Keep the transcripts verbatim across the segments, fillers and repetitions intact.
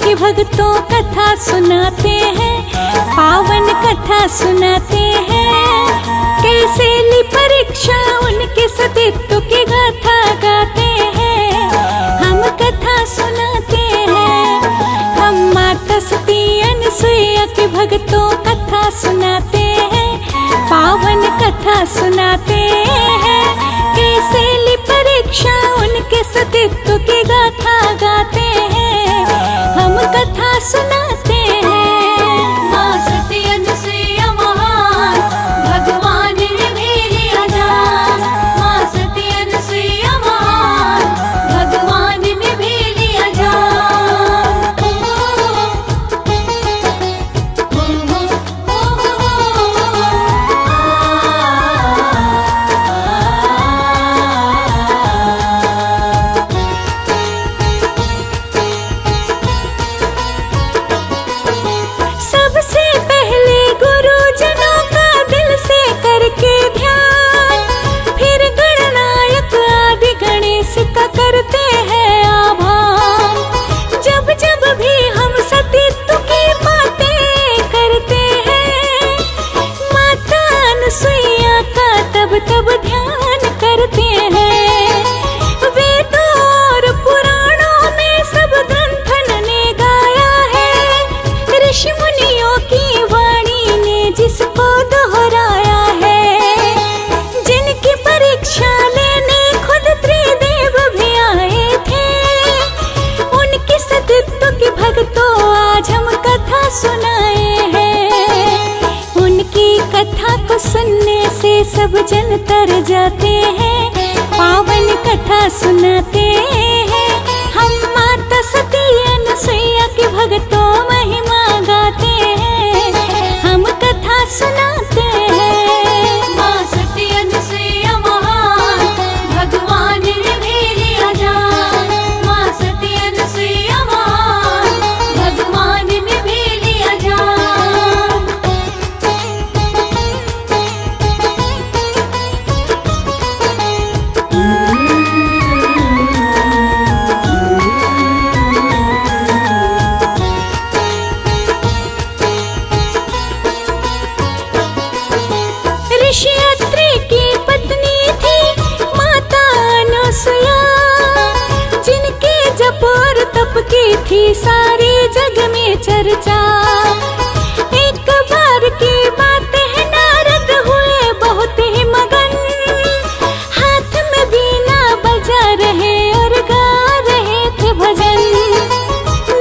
सखी भक्तों कथा सुनाते हैं, पावन कथा सुनाते हैं। कैसे ली परीक्षा उनके सतीत्व की गाथा गाते हैं, हम कथा सुनाते हैं। हम माता सती अनुसुईया के भक्तों कथा सुनाते हैं, पावन कथा सुनाते हैं। कैसे ली परीक्षा उनके सतीत्व की गाथा गाते हैं, हम कथा सुनाते हैं। मां सती अनुसुईया महान, भगवान ने भेजे अजान। मां सती अनुसुईया महान, भगवान ने भेजे अजान। सबसे पहले गुरुजनों का दिल से करके ध्यान, फिर गणनायक आदि गणेश का करते हैं आभार। जब जब भी हम सतीत्व की बातें करते हैं, माता अनुसुईया का तब तब ध्यान करते हैं। वेदों और पुराणों में सब ग्रंथन ने गाया है, ऋषि मुनियों की वाणी ने जिसको दोहराया है। जिनकी परीक्षा लेने खुद त्रिदेव भी आए थे, उनके सतीत्व की भक्तों आज हम कथा सुनाए हैं। उनकी कथा को सुनने से सब जन तर जाते हैं, पावन कथा सुनाते हैं। हम माता सती अनुसुईया की भक्तों महिमा गाते हैं, हम कथा सुनाते हैं। मां सती अनुसुईया महान, भगवान ने भेजे अजान। मां सती अनुसुईया महान, भगवान ने भेजे अजान। ऋषि अत्रि की पत्नी थी माता अनुसुईया, जिनके जप और तप की थी सारे जग में चर्चा। एक बार की बात है, नारद हुए बहुत ही मगन, हाथ में बीना बजा रहे और गा रहे थे भजन।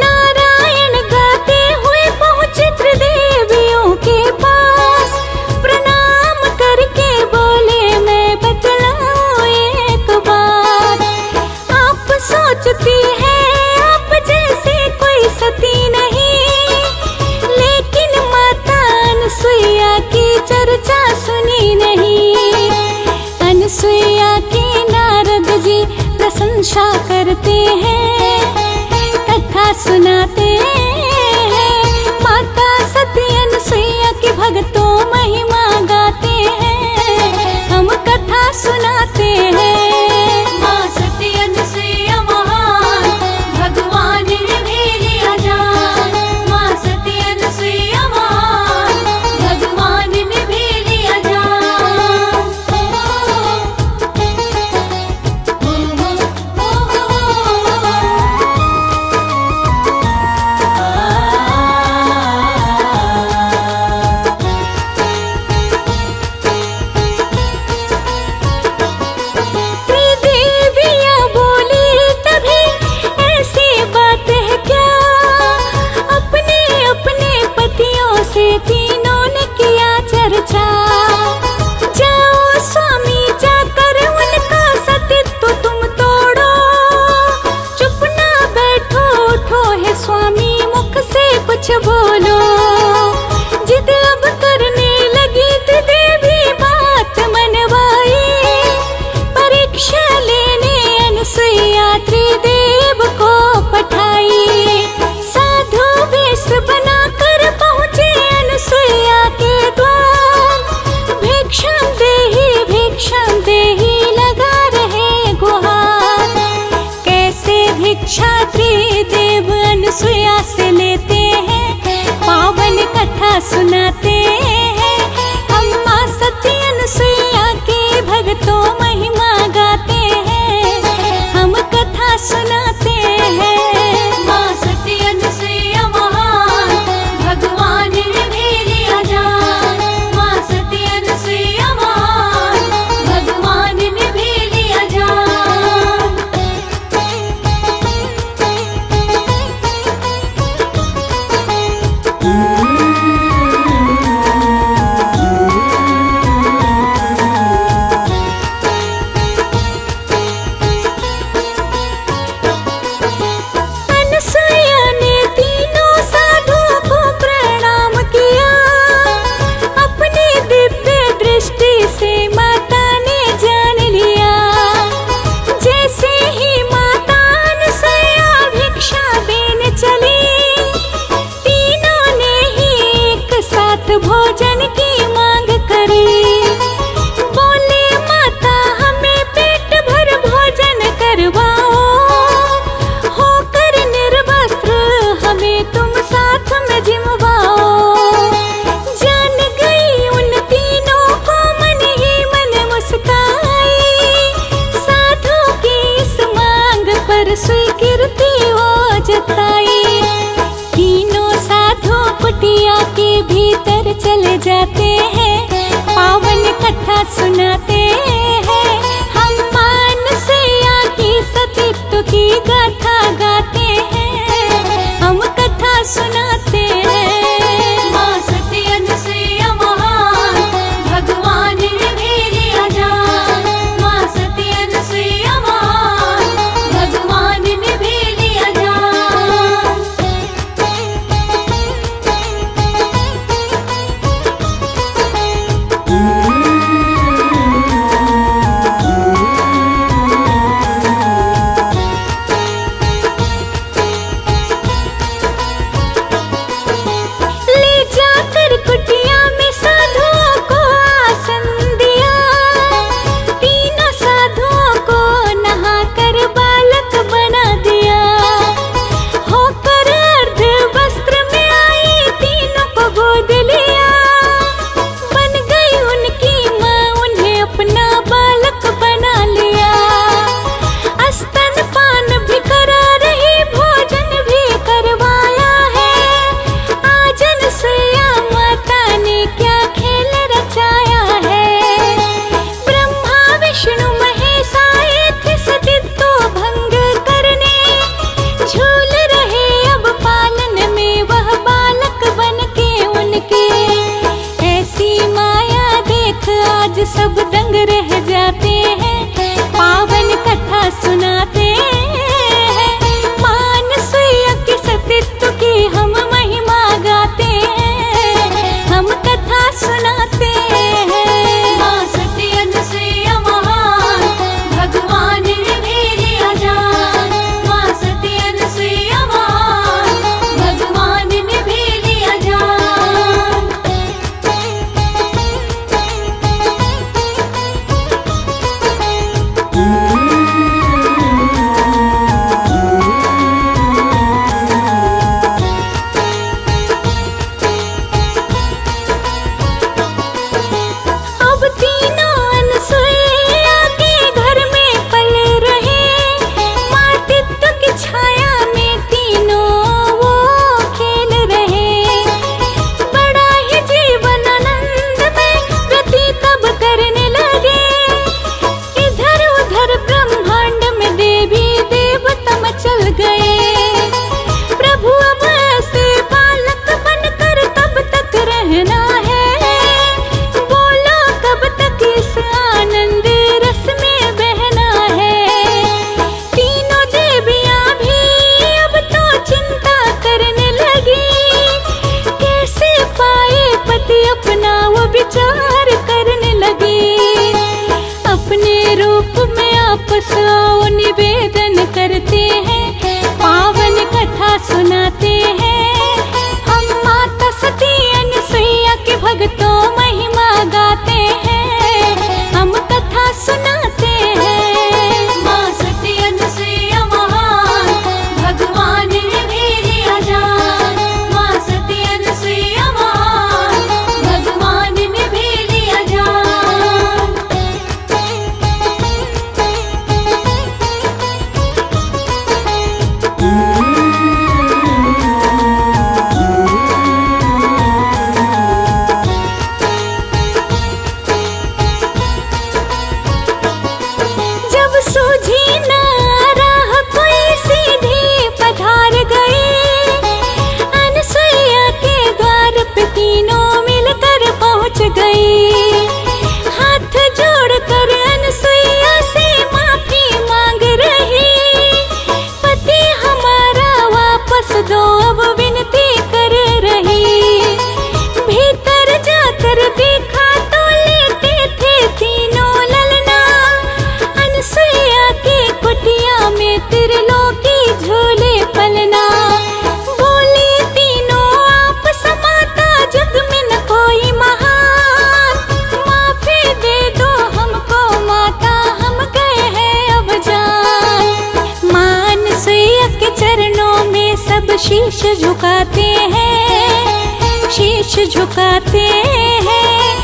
नारायण गाते हुए पहुंचे त्रिदेवियों के पास, प्रणाम करके बोले मैं बतलाऊं एक बात। आप सोचती हैं आप जैसे कोई सती नहीं, लेकिन माता अनुसुईया की चर्चा सुनी नहीं। अनुसुईया की नारद जी प्रशंसा करते हैं, कथा सुनाते हैं। माता सती अनुसुईया की भक्तों महिमा गाते हैं, हम कथा सुनाते हैं। मां सती अनुसुईया महान, भगवान ने भेजे अजान। मां सती अनुसुईया महान, भगवान ने भेजे अजान। त्रिदेवियां बोली तभी ऐसी बात है क्या, अपने अपने पतियों से तीनों ने किया चर्चा। जाओ स्वामी जाकर उनका सतीत्व तुम तोड़ो, चुप ना बैठो उठो है स्वामी मुख से कुछ बोलो। जिद अब करने लगी त्रिदेवी बात मनवाई, परीक्षा लेने अनुसुईया त्रिदेव को पठाई। साधु वेश बनाकर पहुंचे अनुसुईया के द्वार, भिक्षम देही भिक्षम देही लगा रहे गुहार। कैसे भिक्षा त्रिदेव अनुसुईया भोजन की मांग करे। बोले माता हमें पेट भर भोजन करवाओ, होकर निर्वस्त्र हमें तुम साथ में जिमवाओ। जान गई उन तीनों को मन ही मन मुस्काई, साधु की इस मांग पर स्वीकृति वो जताई। कुटिया के भीतर चले जाते हैं, पावन कथा सुनाते हैं। हम मानसिया की सतीत्व की गाथा गाते हैं, हम कथा सुनाते हैं। माँ सती अनुसुया महान, भगवान ने मेरी अजान। माँ सती अनुसुया महान, भगवान ने मेरी अजान। Thank you. झुकाते हैं, शीश झुकाते हैं,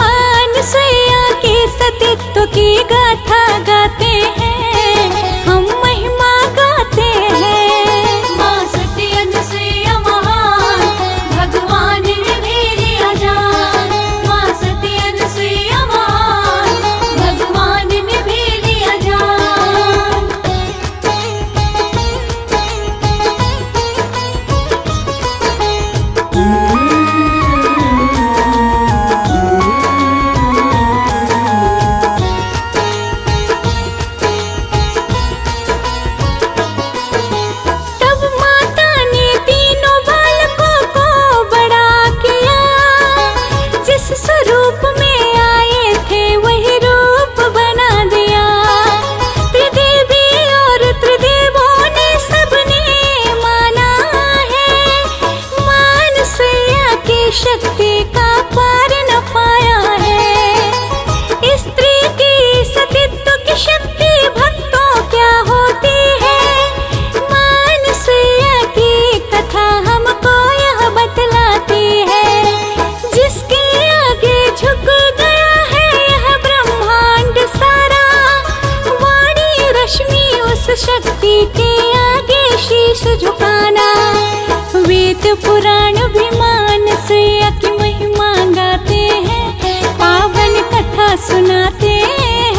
मानसैया के सतीत्व की गाथा गाते हैं, हम महिमा गाते हैं। माँ सती अनुसुया महान, भगवान ने मेरी अजान। माँ सती अनुसुया महान, भगवान ने मेरी अजान। तब माता ने तीनों बालकों को बड़ा किया, जिस स्वरूप में आए थे वही रूप बना दिया। त्रिदेवी और त्रिदेवों ने सबने माना है, मानसैया की शक्ति का पार न पाया है। स्त्री की सतीत्व की शक्ति भक्तों क्या होती है, मानसैया की कथा हमको यह बतलाती है। जिसके आगे झुक गया है यह ब्रह्मांड सारा, वाणी रश्मि उस शक्ति के आगे शीश झुकाना। वेद पुराण भी मानसैया की महिमा गाते हैं, पावन कथा सुनाते हैं।